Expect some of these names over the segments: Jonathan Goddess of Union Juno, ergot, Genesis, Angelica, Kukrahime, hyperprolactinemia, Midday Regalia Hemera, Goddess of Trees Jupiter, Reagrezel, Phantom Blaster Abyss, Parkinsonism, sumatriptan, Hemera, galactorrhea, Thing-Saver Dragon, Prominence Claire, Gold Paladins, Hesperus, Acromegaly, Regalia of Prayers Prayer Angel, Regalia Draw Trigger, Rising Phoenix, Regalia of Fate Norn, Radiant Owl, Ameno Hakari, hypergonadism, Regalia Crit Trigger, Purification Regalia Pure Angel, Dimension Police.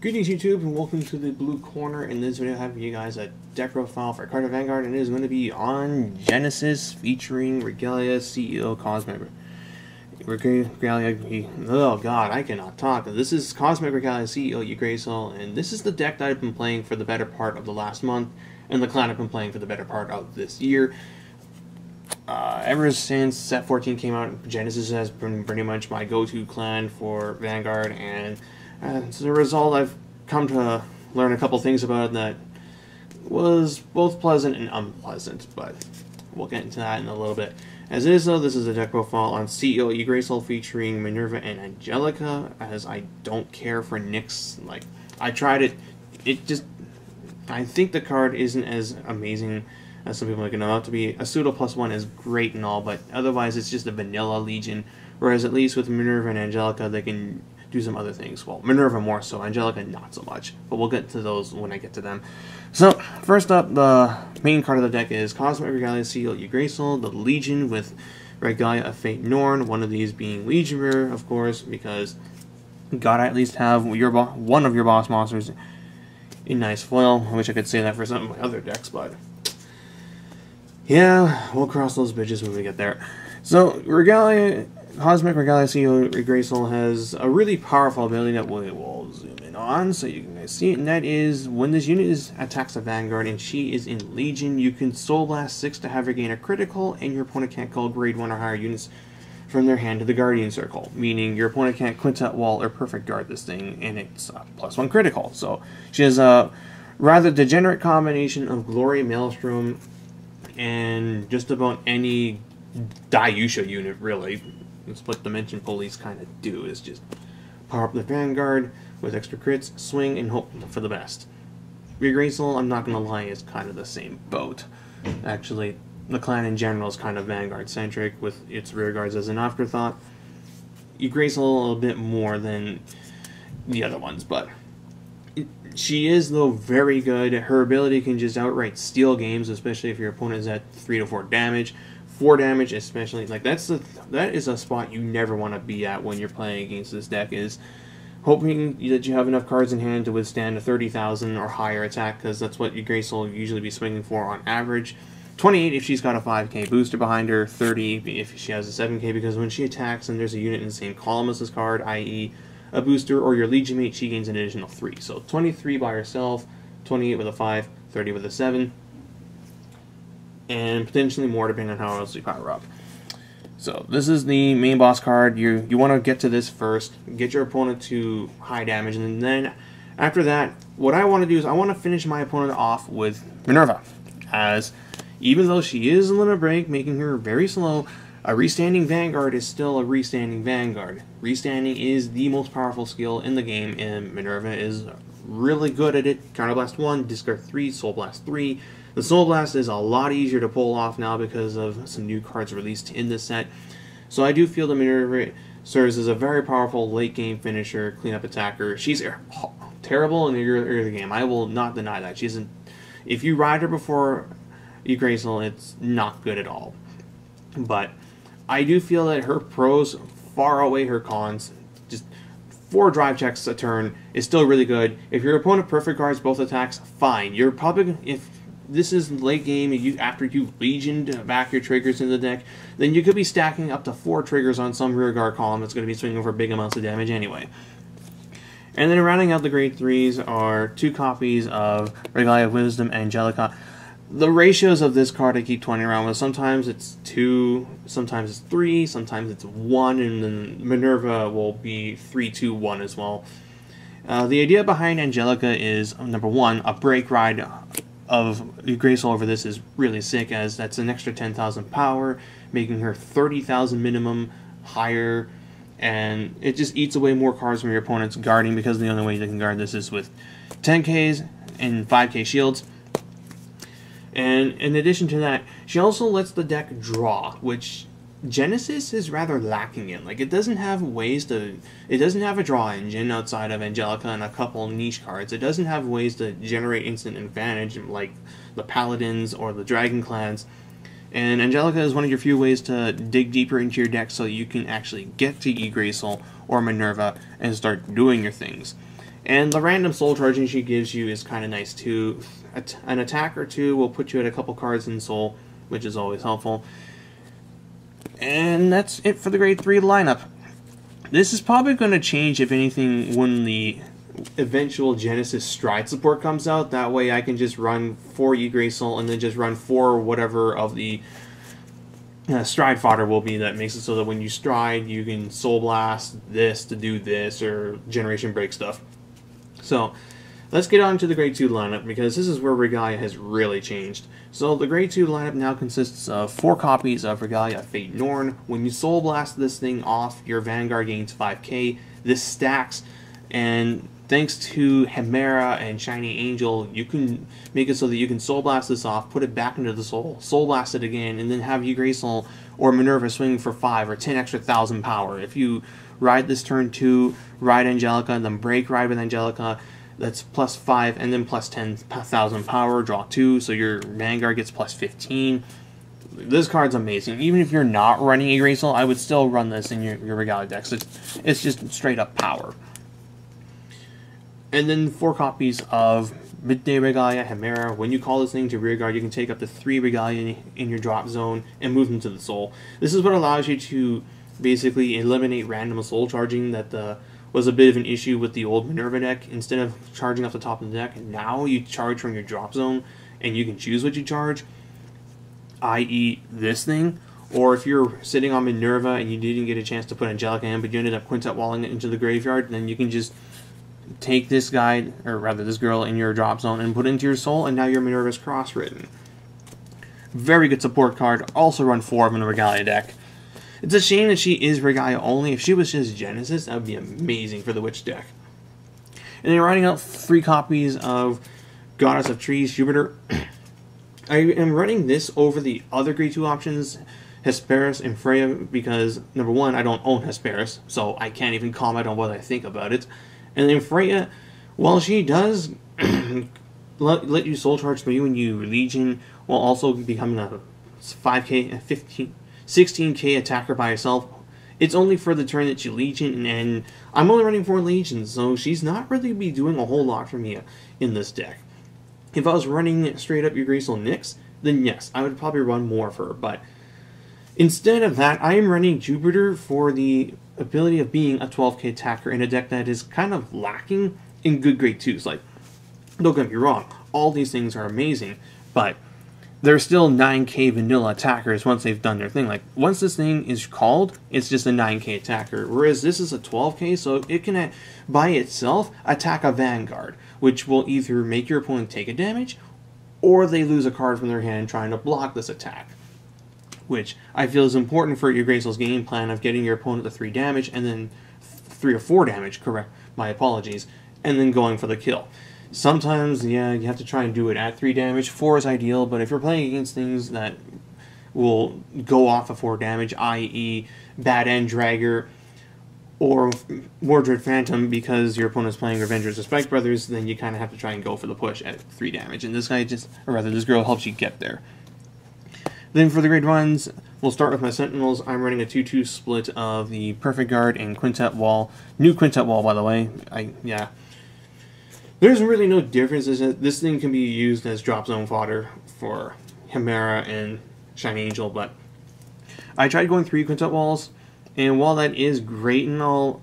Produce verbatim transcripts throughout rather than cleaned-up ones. Greetings YouTube and welcome to the blue corner. In this video I have you guys a deck profile for Cardfight!! Vanguard, and it is going to be on Genesis featuring Regalia C E O Cosmic Regalia. Oh god, I cannot talk. This is Cosmic Regalia C E O Yggdrasil, and this is the deck that I've been playing for the better part of the last month and the clan I've been playing for the better part of this year. Uh, ever since set fourteen came out, Genesis has been pretty much my go-to clan for Vanguard, and as a result, I've come to learn a couple things about it that was both pleasant and unpleasant, but we'll get into that in a little bit. As it is, though, this is a deck profile on C E O Yggdrasil featuring Minerva and Angelica, as I don't care for Nyx. Like, I tried it, it just... I think the card isn't as amazing as some people make it out to be. A pseudo plus one is great and all, but otherwise it's just a vanilla Legion, whereas at least with Minerva and Angelica, they can do some other things. Well, Minerva more so, Angelica not so much, but we'll get to those when I get to them. So, first up, the main card of the deck is Cosmic Regalia C E O Yggdrasil, the Legion with Regalia of Fate Norn, one of these being Legionary, of course, because you gotta at least have your one of your boss monsters in nice foil. I wish I could say that for some of my other decks, but yeah, we'll cross those bridges when we get there. So, Regalia... Cosmic Regalia C E O Yggdrasil has a really powerful ability that we will zoom in on so you guys see it, and that is when this unit is attacks a Vanguard and she is in Legion, you can Soul Blast six to have her gain a critical, and your opponent can't call grade one or higher units from their hand to the Guardian Circle, meaning your opponent can't Quintet Wall or Perfect Guard this thing, and it's a plus one critical. So she has a rather degenerate combination of Glory, Maelstrom, and just about any Daiyusha unit, really. That's what Dimension Police kind of do, is just power up the Vanguard with extra crits, swing, and hope for the best. Reagrezel, I'm not going to lie, is kind of the same boat. Actually, the clan in general is kind of Vanguard-centric, with its rearguards as an afterthought. Yggdrasil a little bit more than the other ones, but it, she is, though, very good. Her ability can just outright steal games, especially if your opponent is at three to four damage. Four damage, especially, like that's the that is a spot you never want to be at when you're playing against this deck, is hoping that you have enough cards in hand to withstand a thirty thousand or higher attack, because that's what Yggdrasil will usually be swinging for on average. Twenty-eight if she's got a five K booster behind her, thirty if she has a seven K, because when she attacks and there's a unit in the same column as this card, i e a booster or your Legion mate, she gains an additional three. So twenty-three by herself, twenty-eight with a five, thirty with a seven. And potentially more depending on how else you power up. So this is the main boss card. You you want to get to this first, get your opponent to high damage, and then after that, what I want to do is I want to finish my opponent off with Minerva. As even though she is a limit break, making her very slow, a restanding Vanguard is still a restanding Vanguard. Restanding is the most powerful skill in the game, and Minerva is really good at it. Counterblast one, discard three, Soul Blast three. The Soul Blast is a lot easier to pull off now because of some new cards released in this set. So I do feel the Minerva serves as a very powerful late-game finisher, cleanup attacker. She's oh, terrible in the early game. I will not deny that. She isn't. If you ride her before Yggdrasil, it's not good at all. But I do feel that her pros far outweigh her cons. Just four drive checks a turn is still really good. If your opponent perfect guards both attacks, fine. You're probably... if this is late game, you, after you Legioned back your triggers in the deck, then you could be stacking up to four triggers on some rearguard column that's going to be swinging for big amounts of damage anyway. And then rounding out the grade threes are two copies of Regalia of Wisdom Angelica. The ratios of this card I keep toying around with, sometimes it's two, sometimes it's three, sometimes it's one, and then Minerva will be three, two, one as well. Uh, the idea behind Angelica is, number one, a break ride of Yggdrasil over this is really sick, as that's an extra ten thousand power, making her thirty thousand minimum higher, and it just eats away more cards from your opponent's guarding, because the only way they can guard this is with ten Ks and five K shields. And in addition to that, she also lets the deck draw, which Genesis is rather lacking in. Like, it doesn't have ways to... it doesn't have a draw engine outside of Angelica and a couple niche cards. It doesn't have ways to generate instant advantage like the Paladins or the Dragon Clans. And Angelica is one of your few ways to dig deeper into your deck so you can actually get to Yggdrasil or Minerva and start doing your things. And the random soul charging she gives you is kind of nice too. An attack or two will put you at a couple cards in soul, which is always helpful. And that's it for the grade three lineup. This is probably going to change, if anything, when the eventual Genesis Stride support comes out. That way I can just run four Yggdrasil and then just run four whatever of the uh, Stride fodder will be. That makes it so that when you stride, you can Soul Blast this to do this, or Generation Break stuff. So let's get on to the grade two lineup, because this is where Regalia has really changed. So the grade two lineup now consists of four copies of Regalia of Fate Norn. When you Soul Blast this thing off, your Vanguard gains five K. This stacks, and thanks to Hemera and Shiny Angel, you can make it so that you can Soul Blast this off, put it back into the soul, Soul Blast it again, and then have Yggdrasil or Minerva swing for five or ten extra thousand power. If you ride this turn two, ride Angelica, and then break ride with Angelica, that's plus five and then plus ten thousand power, draw two, so your Vanguard gets plus fifteen. This card's amazing. Even if you're not running Yggdrasil, I would still run this in your, your Regalia decks. It's, it's just straight up power. And then four copies of Midday Regalia Hemera. When you call this thing to rearguard, you can take up to three Regalia in your drop zone and move them to the soul. This is what allows you to basically eliminate random soul charging that the, was a bit of an issue with the old Minerva deck. Instead of charging off the top of the deck, now you charge from your drop zone, and you can choose what you charge, that is this thing. Or if you're sitting on Minerva and you didn't get a chance to put Angelica in, but you ended up quintet walling it into the graveyard, then you can just take this guy, or rather this girl, in your drop zone and put it into your soul, and now your Minerva's cross-written. Very good support card. Also run four of them in a Regalia deck. It's a shame that she is Regalia only. If she was just Genesis, that would be amazing for the Witch deck. And then running out three copies of Goddess of Trees Jupiter. I am running this over the other grade two options, Hesperus and Freya, because, number one, I don't own Hesperus, so I can't even comment on what I think about it. And then Freya, while she does let, let you soul charge through when you Legion, while also becoming a five K, fifteen, sixteen K attacker by herself, it's only for the turn that you Legion, and I'm only running four Legions, so she's not really be doing a whole lot for me in this deck. If I was running straight up Yggdrasil Nyx, then yes, I would probably run more of her, but instead of that, I am running Jupiter for the ability of being a twelve K attacker in a deck that is kind of lacking in good grade twos. Like, don't get me wrong, all these things are amazing, but they're still nine K vanilla attackers once they've done their thing. Like, once this thing is called, it's just a nine K attacker, whereas this is a twelve K, so it can, by itself, attack a Vanguard, which will either make your opponent take a damage, or they lose a card from their hand trying to block this attack, which I feel is important for Yggdrasil's game plan of getting your opponent to three damage, and then three or four damage, correct, my apologies, and then going for the kill. Sometimes, yeah, you have to try and do it at three damage. Four is ideal, but if you're playing against things that will go off of four damage, that is Bad End Dragger or Wardred Phantom, because your opponent's playing Revengers or Spike Brothers, then you kind of have to try and go for the push at three damage, and this guy just, or rather this girl helps you get there. Then for the grade ones, we'll start with my Sentinels. I'm running a two two split of the Perfect Guard and Quintet Wall. New Quintet Wall, by the way. I yeah. There's really no difference. This thing can be used as drop zone fodder for Hemera and Shiny Angel, but I tried going three Quintet Walls, and while that is great and all,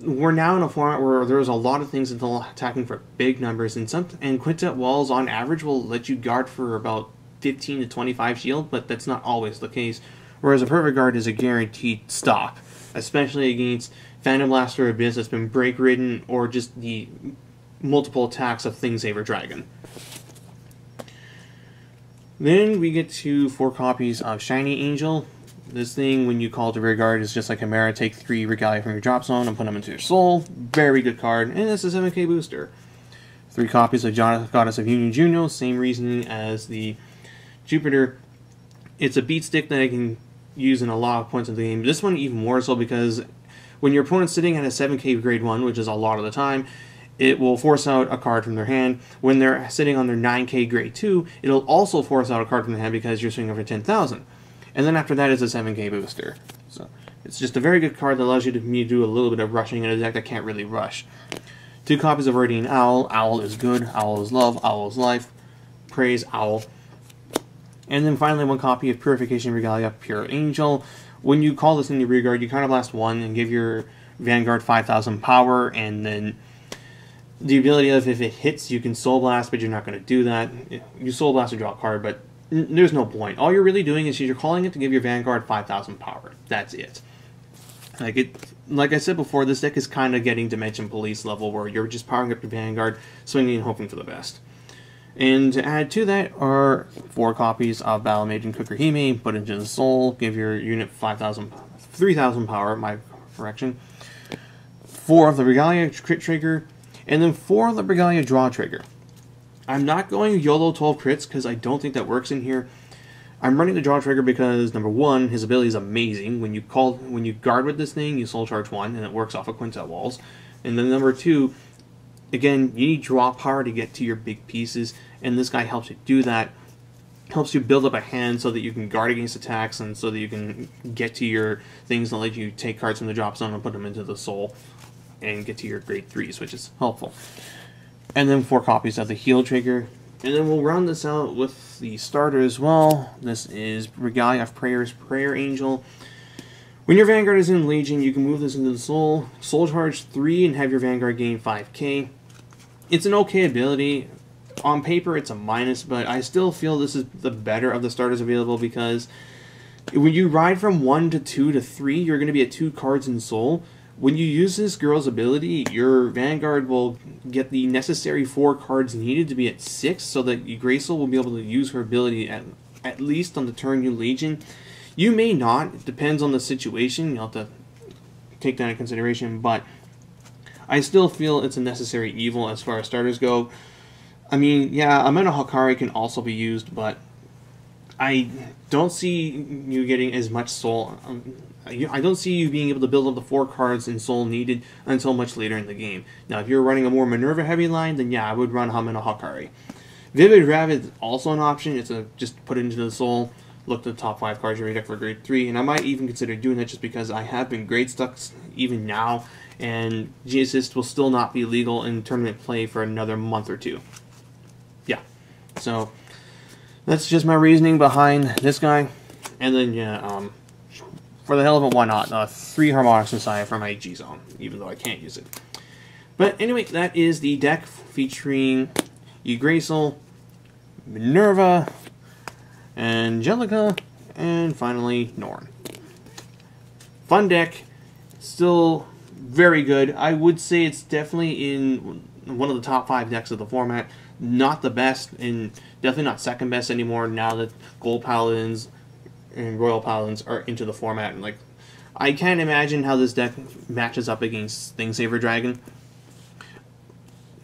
we're now in a format where there's a lot of things until attacking for big numbers, and some and Quintet Walls on average will let you guard for about fifteen to twenty-five shield, but that's not always the case, whereas a Perfect Guard is a guaranteed stop, especially against Phantom Blaster Abyss that's been break ridden, or just the multiple attacks of Thing-Saver Dragon. Then we get to four copies of Shiny Angel. This thing, when you call to rearguard, is just like Hemera. Take three Regalia from your drop zone and put them into your soul. Very good card, and it's a seven K booster. Three copies of Jonathan Goddess of Union Juno, same reasoning as the Jupiter. It's a beat stick that I can use in a lot of points of the game. This one even more so, because when your opponent's sitting at a seven K grade one, which is a lot of the time, it will force out a card from their hand. When they're sitting on their nine K grade two, it'll also force out a card from their hand because you're swinging over ten thousand. And then after that is a seven K booster. So it's just a very good card that allows you to do a little bit of rushing in a deck that can't really rush. Two copies of Radiant Owl. Owl is good, Owl is love, Owl is life, praise Owl. And then finally one copy of Purification Regalia Pure Angel. When you call this in your rear guard, you counterblast one and give your Vanguard five thousand power, and then the ability of if it hits, you can Soul Blast, but you're not going to do that. You Soul Blast or draw a card, but there's no point. All you're really doing is you're calling it to give your Vanguard five thousand power. That's it. Like it, like I said before, this deck is kind of getting Dimension Police level, where you're just powering up your Vanguard, swinging and hoping for the best. And to add to that are four copies of Battle Mage Kukrahime, put into the soul, give your unit five thousand, three thousand power, my correction. Four of the Regalia Crit Trigger, and then four of the Regalia Draw Trigger. I'm not going YOLO twelve crits because I don't think that works in here. I'm running the Draw Trigger because, number one, his ability is amazing. When you call, when you guard with this thing, you soul charge one, and it works off of quintet walls. And then number two, again, you need draw power to get to your big pieces, and this guy helps you do that. Helps you build up a hand so that you can guard against attacks and so that you can get to your things that let you take cards from the drop zone and put them into the soul and get to your grade threes, which is helpful. And then four copies of the Heal Trigger. And then we'll round this out with the starter as well. This is Regalia of Prayers Prayer Angel. When your Vanguard is in Legion, you can move this into the Soul, Soul Charge three, and have your Vanguard gain five K. It's an okay ability. On paper, it's a minus, but I still feel this is the better of the starters available because when you ride from one to two to three, you're going to be at two cards in Soul. When you use this girl's ability, your Vanguard will get the necessary four cards needed to be at six, so that Yggdrasil will be able to use her ability at, at least on the turn you Legion. You may not. It depends on the situation. You'll have to take that into consideration, but I still feel it's a necessary evil as far as starters go. I mean, yeah, Ameno Hakari can also be used, but I don't see you getting as much soul. Um, I don't see you being able to build up the four cards in soul needed until much later in the game. Now, if you're running a more Minerva heavy line, then yeah, I would run Ameno Hakari. Vivid Rabbit is also an option. It's a just put it into the soul, look to the top five cards you your deck for grade three, and I might even consider doing that just because I have been grade stuck even now, and Genesis will still not be legal in tournament play for another month or two. Yeah, so that's just my reasoning behind this guy. And then, yeah, um, for the hell of it, why not? Uh, three Harmonics Messiah from my G-Zone, even though I can't use it. But anyway, that is the deck featuring Yggdrasil, Minerva, Angelica, and finally Norn. Fun deck, still very good. I would say it's definitely in one of the top five decks of the format. Not the best, and definitely not second best anymore now that Gold Paladins and Royal Paladins are into the format. And like, I can't imagine how this deck matches up against Thing-Saver Dragon.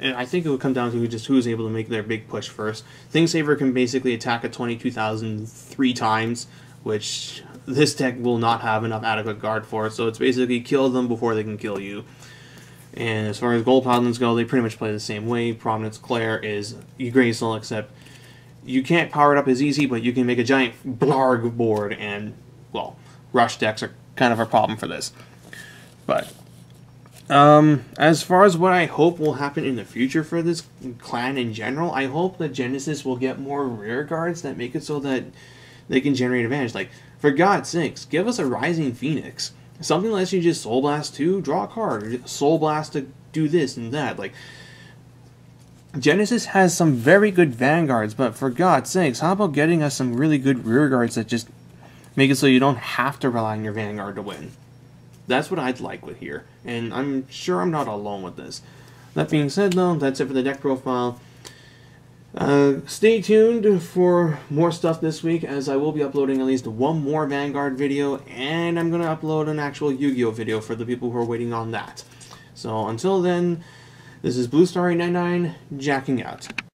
And I think it would come down to just who's able to make their big push first. Thing-Saver can basically attack a twenty-two thousand three times, which this deck will not have enough adequate guard for. So it's basically kill them before they can kill you. And as far as Gold Paladins go, they pretty much play the same way. Prominence Claire is Yggdrasil, except you can't power it up as easy, but you can make a giant blarg board, and, well, rush decks are kind of a problem for this. But, um, as far as what I hope will happen in the future for this clan in general, I hope that Genesis will get more rear guards that make it so that they can generate advantage. Like, for God's sakes, give us a Rising Phoenix. Something that lets you just Soul Blast to draw a card, or Soul Blast to do this and that. Like, Genesis has some very good vanguards, but for God's sakes, how about getting us some really good rearguards that just make it so you don't have to rely on your vanguard to win? That's what I'd like with here, and I'm sure I'm not alone with this. That being said, though, that's it for the deck profile. Uh, stay tuned for more stuff this week, as I will be uploading at least one more Vanguard video, and I'm going to upload an actual Yu-Gi-Oh video for the people who are waiting on that. So until then, this is Blue Starry ninety-nine, jacking out.